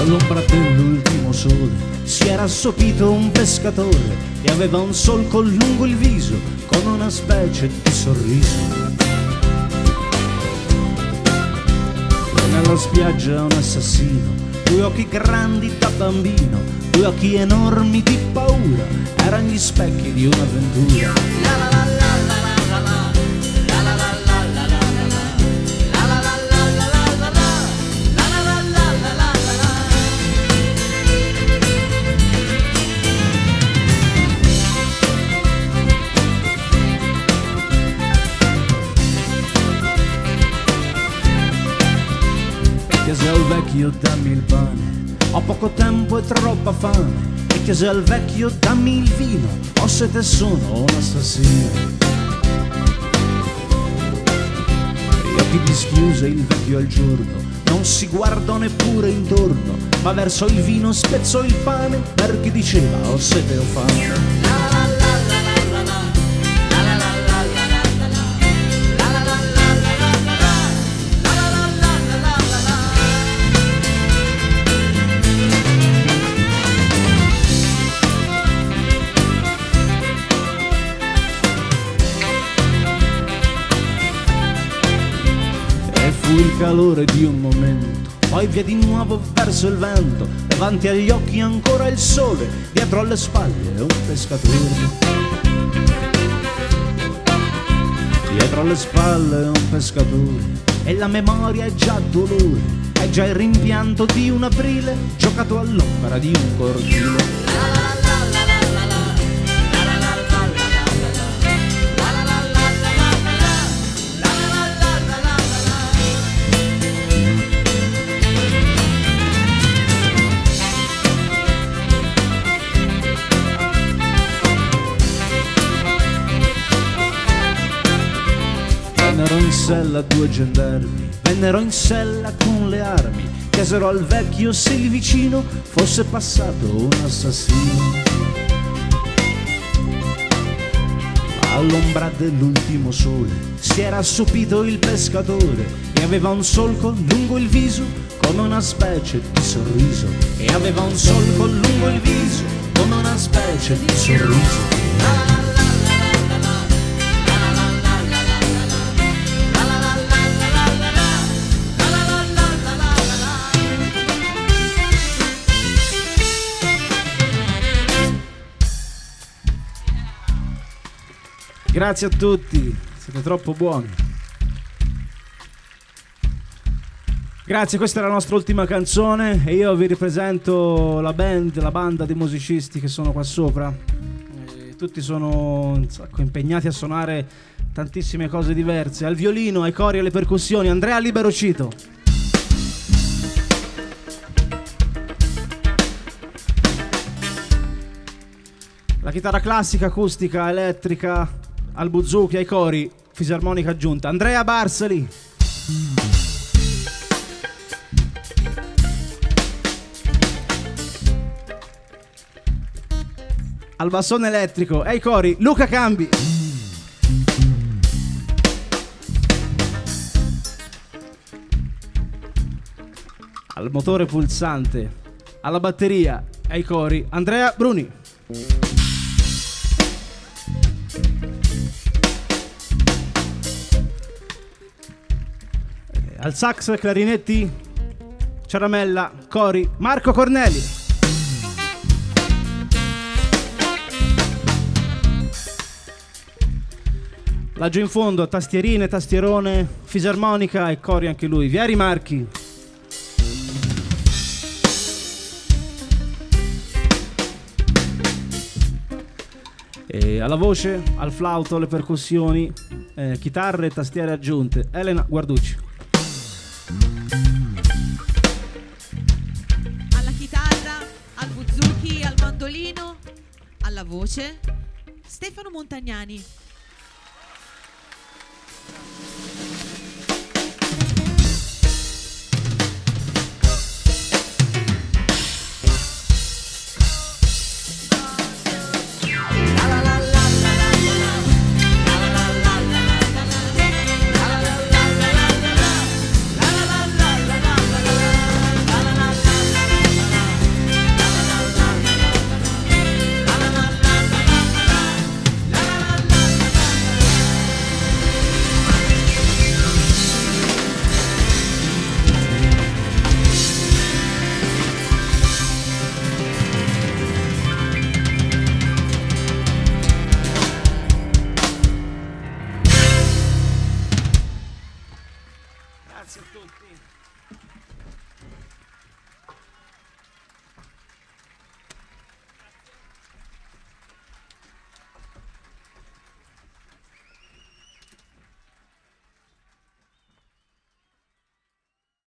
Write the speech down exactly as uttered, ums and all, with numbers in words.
All'ombra dell'ultimo sole si era assopito un pescatore e aveva un solco lungo il viso con una specie di sorriso. E nella spiaggia un assassino, due occhi grandi da bambino, due occhi enormi di paura, erano gli specchi di un'avventura. Chiese al vecchio dammi il pane, ho poco tempo e troppa fame. E chiese al vecchio dammi il vino, ho sete e sono un assassino. Gli occhi dischiuse il vecchio al giorno, non si guardò neppure intorno, ma verso il vino spezzò il pane per chi diceva ho sete o fame. Il calore di un momento, poi via di nuovo verso il vento, davanti agli occhi ancora il sole, dietro alle spalle un pescatore, dietro alle spalle un pescatore, e la memoria è già dolore, è già il rimpianto di un aprile giocato all'opera di un cortile. Vennero in sella due gendarmi, vennero in sella con le armi, chiesero al vecchio se lì vicino fosse passato un assassino. All'ombra dell'ultimo sole si era assopito il pescatore e aveva un solco lungo il viso come una specie di sorriso, e aveva un solco lungo il viso come una specie di sorriso. Grazie a tutti, siete troppo buoni. Grazie, questa è la nostra ultima canzone e io vi ripresento la band, la banda dei musicisti che sono qua sopra. E tutti sono un sacco impegnati a suonare tantissime cose diverse, al violino, ai cori e alle percussioni, Andrea Libero Cito. La chitarra classica, acustica, elettrica, al buzuki, ai cori, fisarmonica aggiunta, Andrea Barsali. Al bassone elettrico e ai cori, Luca Cambi. Al motore pulsante, alla batteria e ai cori, Andrea Bruni. Al sax, clarinetti, ciaramella, cori, Marco Corneli. Laggiù in fondo, tastierine, tastierone, fisarmonica e cori anche lui, Vieri Marchi. E alla voce, al flauto, le percussioni, eh, chitarre e tastiere aggiunte, Elena Guarducci. Alla chitarra, al buzuki, al mandolino, alla voce, Stefano Montagnani.